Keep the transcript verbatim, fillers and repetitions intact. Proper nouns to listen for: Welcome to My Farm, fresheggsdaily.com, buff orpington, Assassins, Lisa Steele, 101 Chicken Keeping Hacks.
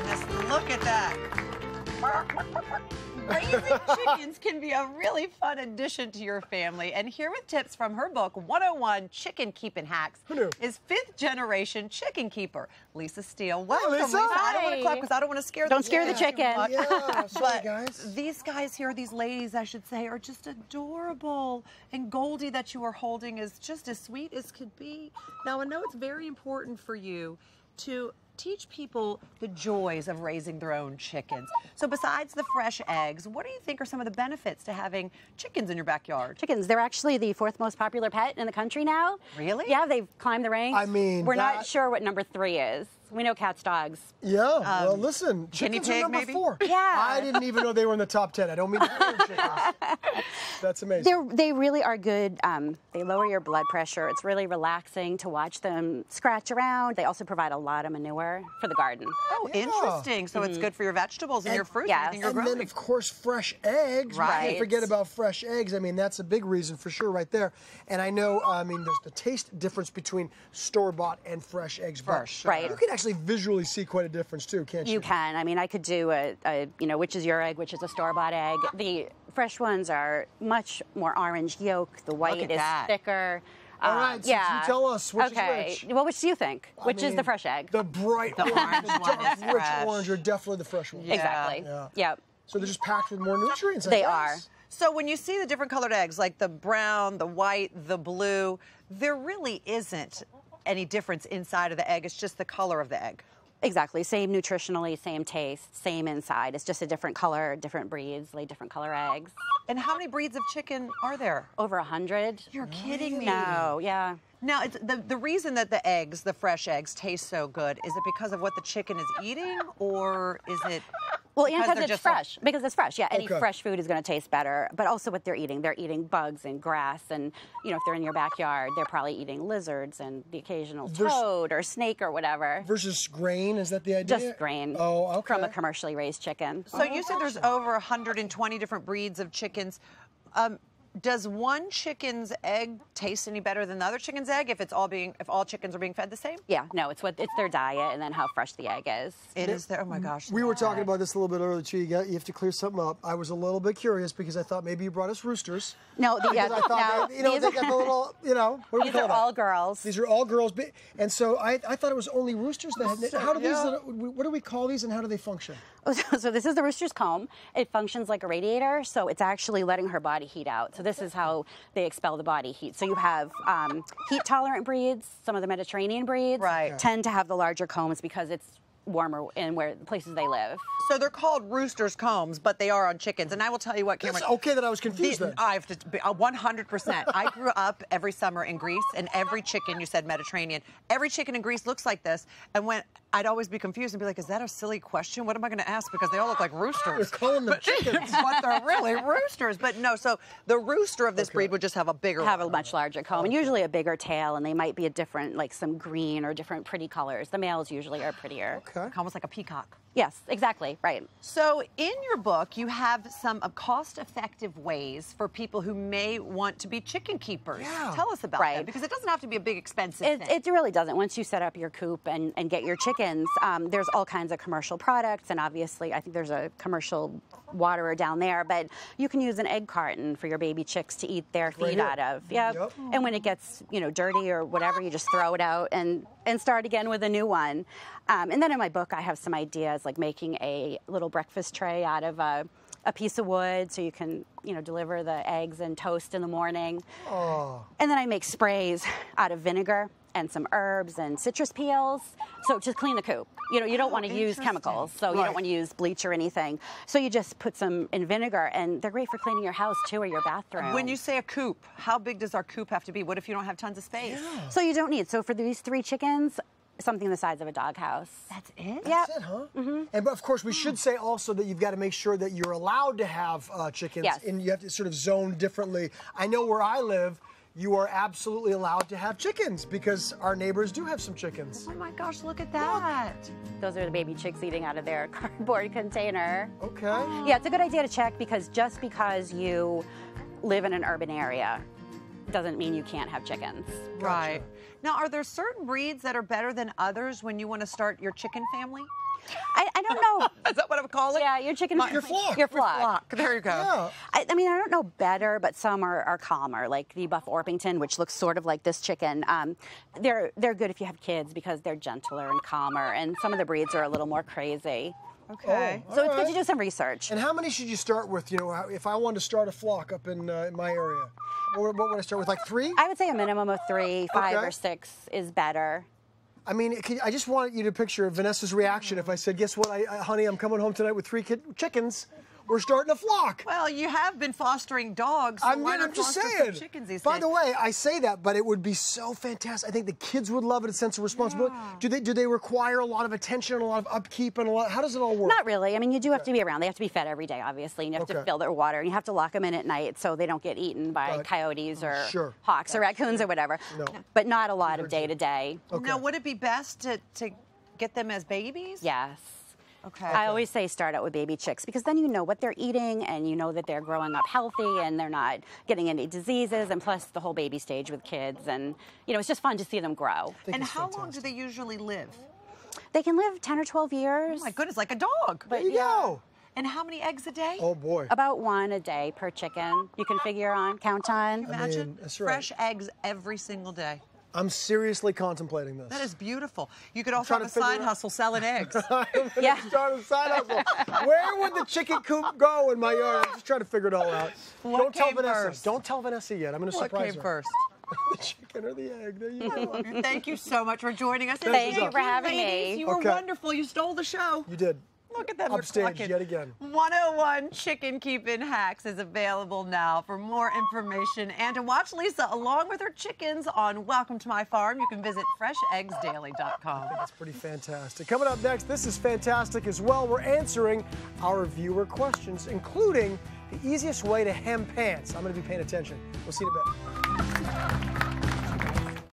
goodness, look at that. Raising chickens can be a really fun addition to your family. And here with tips from her book, one oh one Chicken Keeping Hacks, is fifth generation chicken keeper, Lisa Steele. Welcome, Lisa. Lisa. I don't want to clap because I don't want to scare the chickens. Don't scare the chickens. Yeah, sorry, guys. These guys here, these ladies, I should say, are just adorable. And Goldie that you are holding is just as sweet as could be. Now, I know it's very important for you to teach people the joys of raising their own chickens. So besides the fresh eggs, what do you think are some of the benefits to having chickens in your backyard? Chickens, they're actually the fourth most popular pet in the country now. Really? Yeah, they've climbed the ranks. I mean, we're that... not sure what number three is. We know cats, dogs. Yeah, um, well, listen, chickens pig, are number maybe? four. Yeah. I didn't even know they were in the top ten. I don't mean to chickens. That's amazing. They're, they really are good. Um, they lower your blood pressure. It's really relaxing to watch them scratch around. They also provide a lot of manure for the garden. Oh, yeah. Interesting. So mm-hmm. it's good for your vegetables and, and your fruit. Yeah. And, and then, of course, fresh eggs. Right. Can't forget about fresh eggs. I mean, that's a big reason for sure right there. And I know, I mean, there's the taste difference between store-bought and fresh eggs. Fresh. Right. You can actually visually see quite a difference too, can't you? You can. I mean, I could do a, a you know, which is your egg, which is a store-bought egg. The fresh ones are much more orange yolk. The white is that. thicker. All right, uh, so yeah. you tell us which okay. is which. Well, which do you think? I which mean, is the fresh egg? The bright the orange, the dark, one is rich fresh. orange are definitely the fresh ones. Yeah. Exactly. Yeah. yeah. So they're just packed with more nutrients. I they guess. are. So when you see the different colored eggs, like the brown, the white, the blue, there really isn't any difference inside of the egg. It's just the color of the egg. Exactly. Same nutritionally, same taste, same inside. It's just a different color, different breeds, lay different color eggs. And how many breeds of chicken are there? Over a hundred. You're kidding me. No, yeah. Now, it's the, the reason that the eggs, the fresh eggs, taste so good, is it because of what the chicken is eating, or is it... Well, because and because it's fresh. Like... Because it's fresh, yeah. Any okay. fresh food is going to taste better, but also what they're eating. They're eating bugs and grass, and, you know, if they're in your backyard, they're probably eating lizards and the occasional Vers toad or snake or whatever. Versus grain, is that the idea? Just grain. Oh, okay. From a commercially raised chicken. So oh, you said there's over a hundred and twenty different breeds of chickens. Um, Does one chicken's egg taste any better than the other chicken's egg if it's all being if all chickens are being fed the same? Yeah, no, it's what it's their diet and then how fresh the egg is. It, it is their, oh my gosh. We were talking about this a little bit earlier too. You, got, you have to clear something up. I was a little bit curious because I thought maybe you brought us roosters. No, the, yeah, I thought no, they, you know, these, they got the little, you know, what do we call them? These are all girls. These are all girls, and so I, I thought it was only roosters that had. How do these? Yeah. What do we call these, and how do they function? Oh, so, so this is the rooster's comb. It functions like a radiator, so it's actually letting her body heat out. So So this is how they expel the body heat. So you have um, heat-tolerant breeds. Some of the Mediterranean breeds right. tend to have the larger combs because it's warmer in where places they live. So they're called roosters' combs, but they are on chickens. And I will tell you what, Cameron. It's okay that I was confused the, then. I have to be uh, one hundred percent. I grew up every summer in Greece, and every chicken, you said Mediterranean, every chicken in Greece looks like this. And when I'd always be confused and be like, is that a silly question? What am I going to ask? Because they all look like roosters. You're calling them but, chickens. But they're really roosters. But no, so the rooster of this okay. breed would just have a bigger Have one. a much larger comb, okay. and usually a bigger tail, and they might be a different, like some green or different pretty colors. The males usually are prettier. Okay. Okay. Almost like a peacock. Yes, exactly, right. So in your book, you have some cost-effective ways for people who may want to be chicken keepers. Yeah. Tell us about right. that, because it doesn't have to be a big, expensive it, thing. It really doesn't. Once you set up your coop and, and get your chickens, um, there's all kinds of commercial products, and obviously I think there's a commercial waterer down there, but you can use an egg carton for your baby chicks to eat their feed right out of. Yep. Yep. And when it gets, you know, dirty or whatever, you just throw it out and, and start again with a new one. Um, and then in my book, I have some ideas like making a little breakfast tray out of a, a piece of wood so you can, you know, deliver the eggs and toast in the morning. Oh. And then I make sprays out of vinegar and some herbs and citrus peels. So just clean the coop. You know, you don't oh, want to use chemicals. So right. you don't want to use bleach or anything. So you just put some in vinegar, and they're great for cleaning your house too, or your bathroom. When you say a coop, how big does our coop have to be? What if you don't have tons of space? Yeah. So you don't need, so for these three chickens, something the size of a doghouse. That's it? That's yep. it, huh? Mm-hmm. And but of course, we should say also that you've got to make sure that you're allowed to have uh, chickens, yes. and you have to sort of zone differently. I know where I live, you are absolutely allowed to have chickens because our neighbors do have some chickens. Oh my gosh, look at that. Look. Those are the baby chicks eating out of their cardboard container. Okay. Yeah, it's a good idea to check because just because you live in an urban area doesn't mean you can't have chickens. Right. Gotcha. Now, are there certain breeds that are better than others when you want to start your chicken family? I, I don't know. Is that what I'm calling? Yeah, your chicken. My, your flock. Your flock. Your flock. There you go. Yeah. I, I mean, I don't know better, but some are, are calmer, like the buff orpington, which looks sort of like this chicken. Um, they're they're good if you have kids because they're gentler and calmer, and some of the breeds are a little more crazy. Okay. Oh, so it's right. Good to do some research. And how many should you start with? You know, if I wanted to start a flock up in, uh, in my area, what, what would I start with? Like three? I would say a minimum of three. Five okay. or six is better. I mean, I just want you to picture Vanessa's reaction if I said, guess what, I, I, honey, I'm coming home tonight with three kid chickens. We're starting a flock. Well, you have been fostering dogs. So I mean, why not I'm just saying. Chickens these By days? The way, I say that, but it would be so fantastic. I think the kids would love it, a sense of responsibility. Yeah. Do they do they require a lot of attention and a lot of upkeep and a lot? How does it all work? Not really. I mean, you do have okay. to be around. They have to be fed every day, obviously. And you have okay. to fill their water, and you have to lock them in at night so they don't get eaten by uh, coyotes or sure. hawks That's or raccoons true. Or whatever. No. But not a lot Never of day to day. Okay. Now, would it be best to, to get them as babies? Yes. Okay. I always say start out with baby chicks because then you know what they're eating and you know that they're growing up healthy and they're not getting any diseases, and plus the whole baby stage with kids, and you know it's just fun to see them grow. And how fantastic. long do they usually live? They can live ten or twelve years. Oh my goodness, like a dog. But there you yeah. go. And how many eggs a day? Oh boy. About one a day per chicken. You can figure on, count on. Imagine I mean, that's right. fresh eggs every single day. I'm seriously contemplating this. That is beautiful. You could also have a side hustle selling eggs. I'm gonna yeah. start a side hustle. Where would the chicken coop go in my yard? I'm just trying to figure it all out. What Don't came tell Vanessa. First? Don't tell Vanessa yet. I'm going to surprise her. What came first? The chicken or the egg. There you go. Thank you so much for joining us. Thank, Thank you for having ladies. me. You were okay. wonderful. You stole the show. You did. Look at them. Upstage yet again. one oh one Chicken Keeping Hacks is available now. For more information and to watch Lisa along with her chickens on Welcome to My Farm, you can visit fresh eggs daily dot com. That's pretty fantastic. Coming up next, this is fantastic as well. We're answering our viewer questions, including the easiest way to hem pants. I'm going to be paying attention. We'll see you in a bit.